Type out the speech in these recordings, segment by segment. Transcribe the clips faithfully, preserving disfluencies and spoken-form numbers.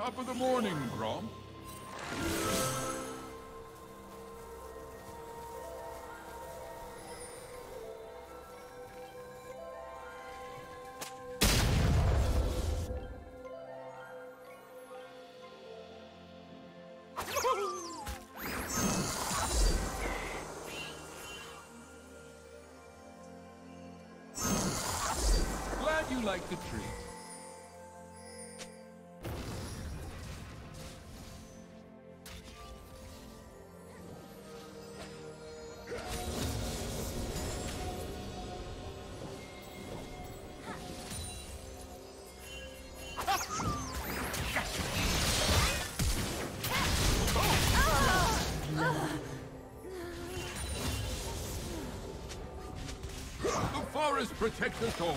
Top of the morning, Grom. Glad you like the treat. Protect us all.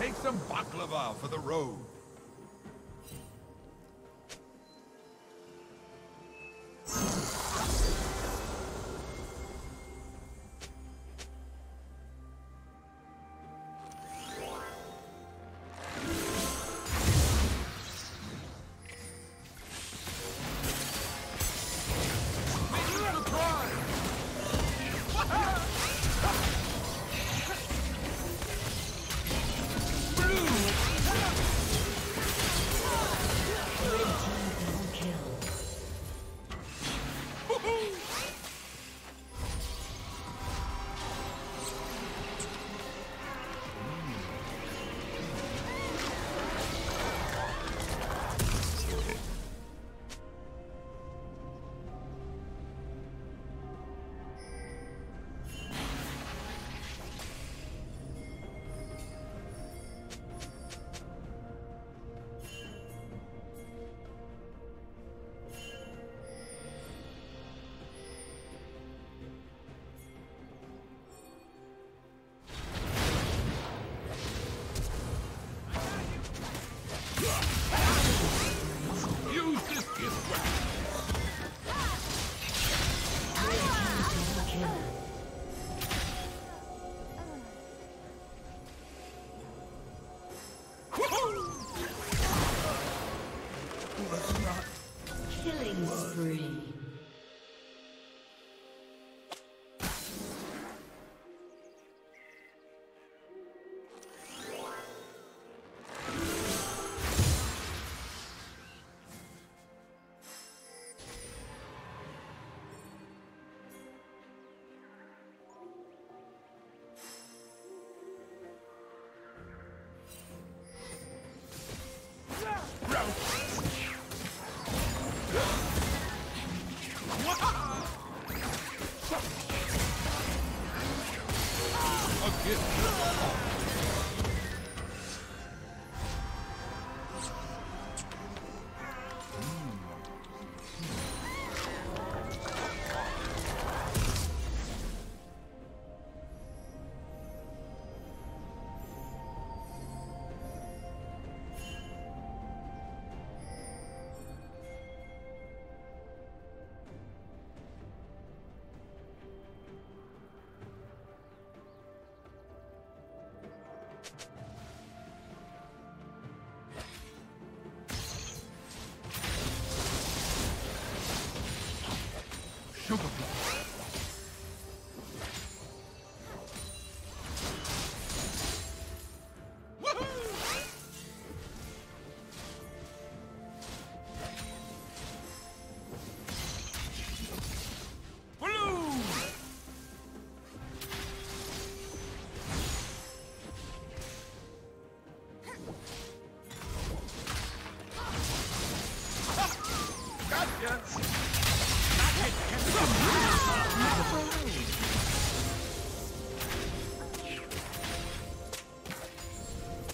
Take some baklava for the road.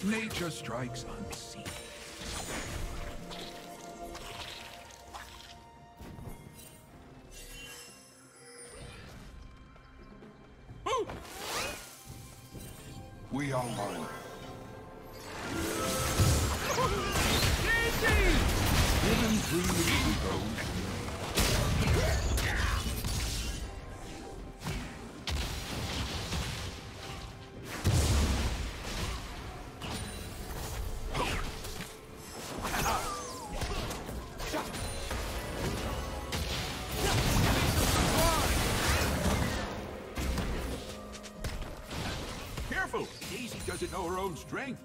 Nature strikes unseen. Ooh. We are one. Given through the ego. our own strength.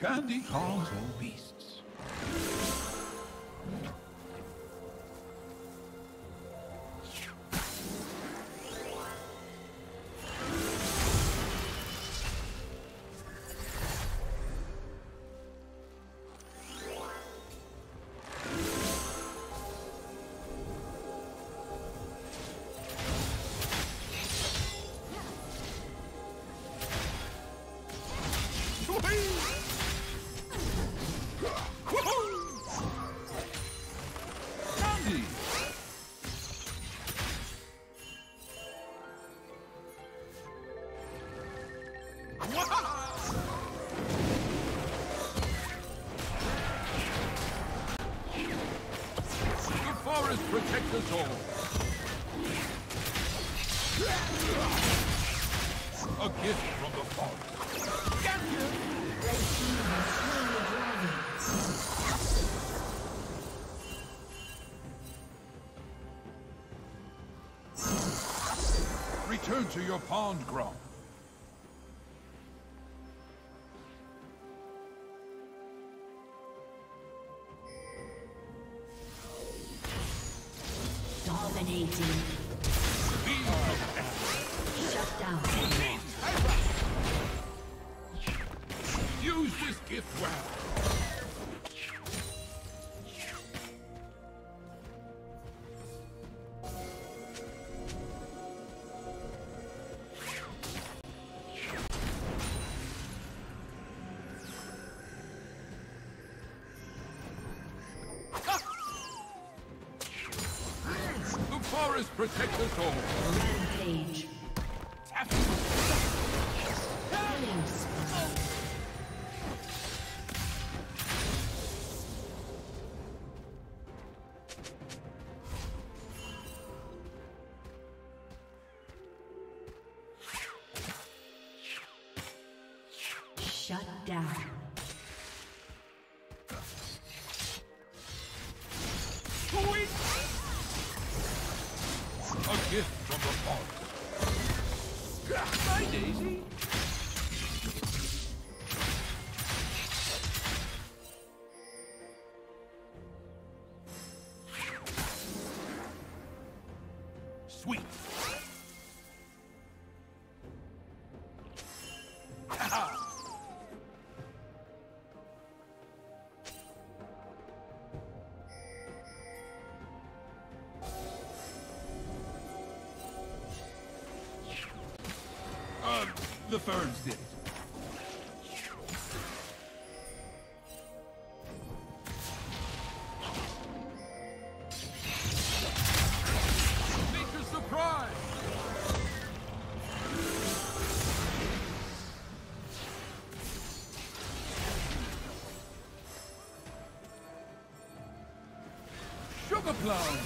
Candy calls all beasts. Protect us all. A gift from the forest. Get you! Red team has slain the dragon. Return to your pond, Grom. Shut down. Use this gift well. Protect us all. Rampage. Shut down. Gift from the forest. Hi, Daisy. Sweet. The ferns did. Make a surprise. Sugar plum.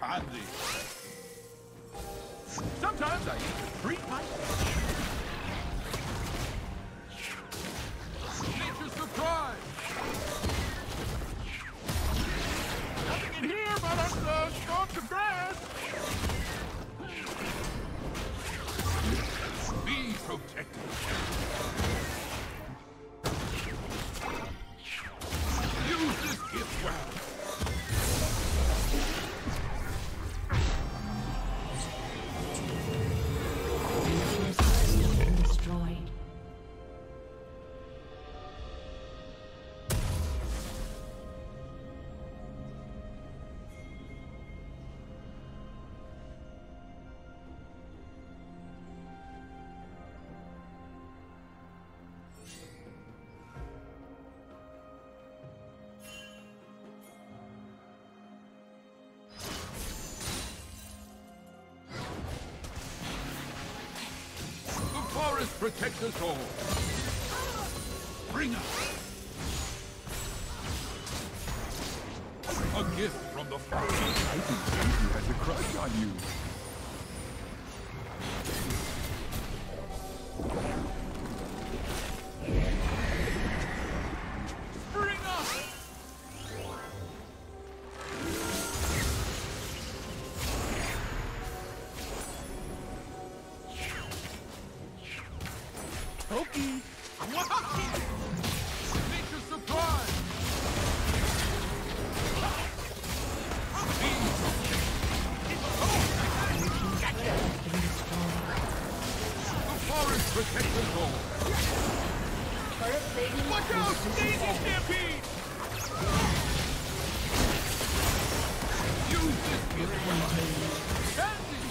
Candy. Sometimes I need to treat myself. Nature's surprise. Nothing in here but a stalk of grass. Be protected. Use this gift well. Yes. protect us all. Bring us a gift from the Father. I didn't think you had the crush on you. Okay. Make a surprise! Gotcha. The forest protects us all. Watch out! Daisy Stampede! Use this gift for life. Candy!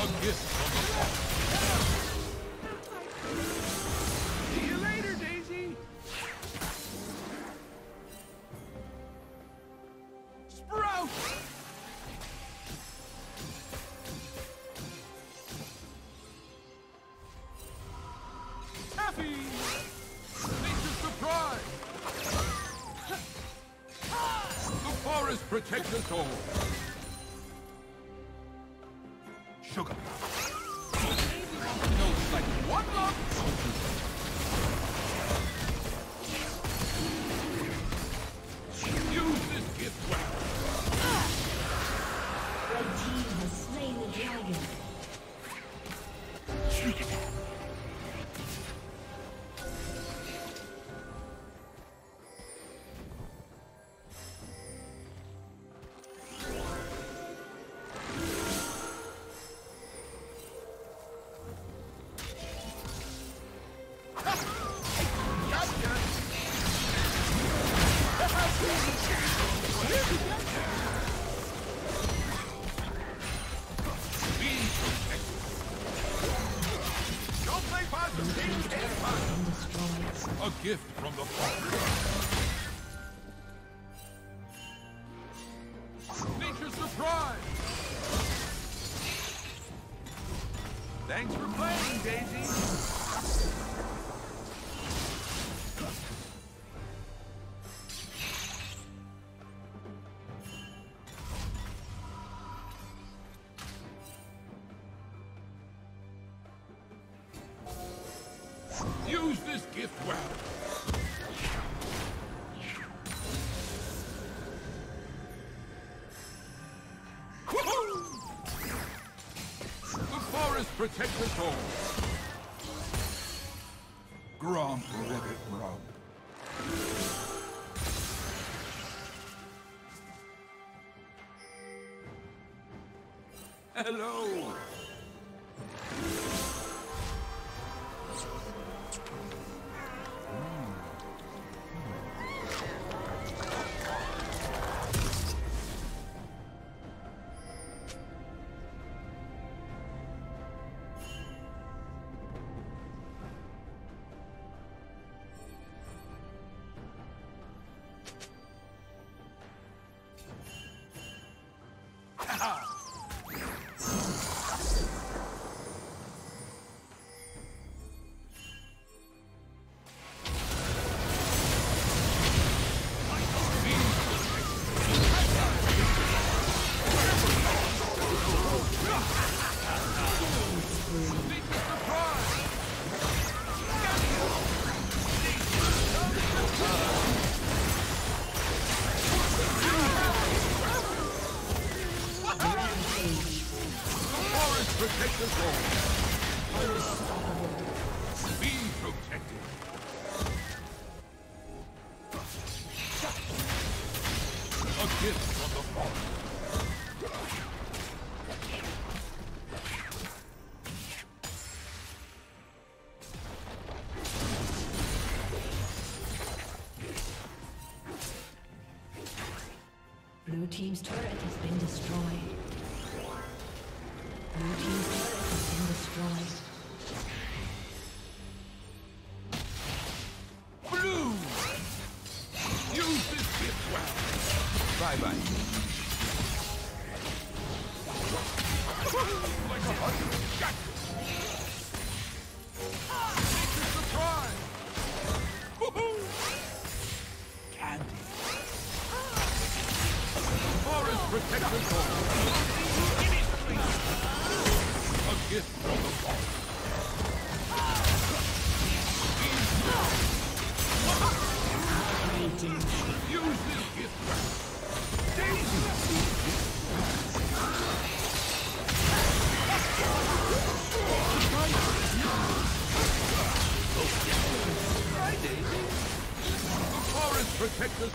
A gift from the Father. See you later, Daisy. Sprout. Taffy. Make a surprise. The forest protects us all. Sugar. No, like what love? Use this gift well. The team has slain the dragon. Look at that. A gift from the Father. Nature surprise! Thanks for playing, Daisy! Use this gift well. The forest protects us all. Grump, ribbit, grump. Hello. Protect us all. Unstoppable. Be protected. A gift from the Father. Blue team's turret has been destroyed. Blue team's turret has been destroyed. Blue! Use this gift well. Bye-bye.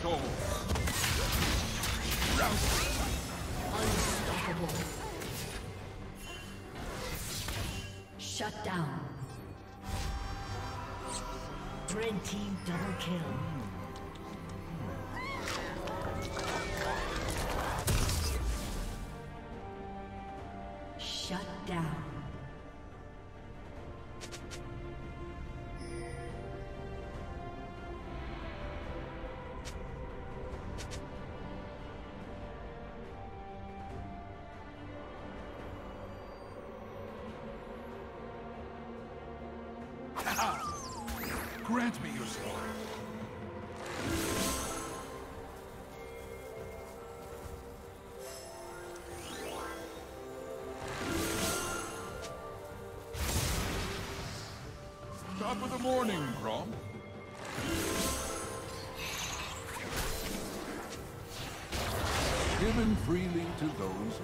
go. Unstoppable. Shut down. Red team double kill. Grant me your sword. Top of the morning, Grom. Given freely to those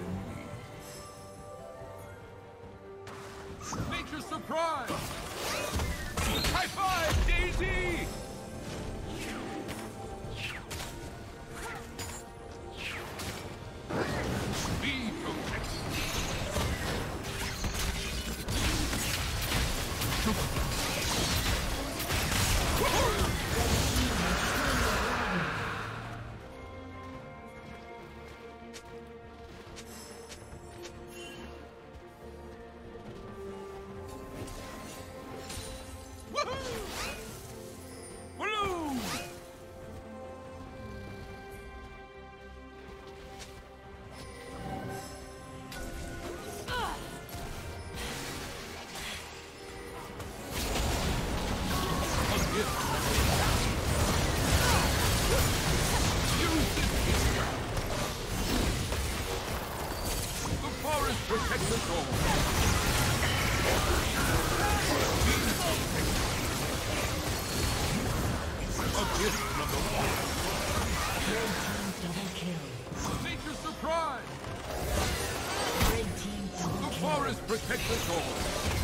in need. Nature's surprise! High five, Daisy! Protect the soul.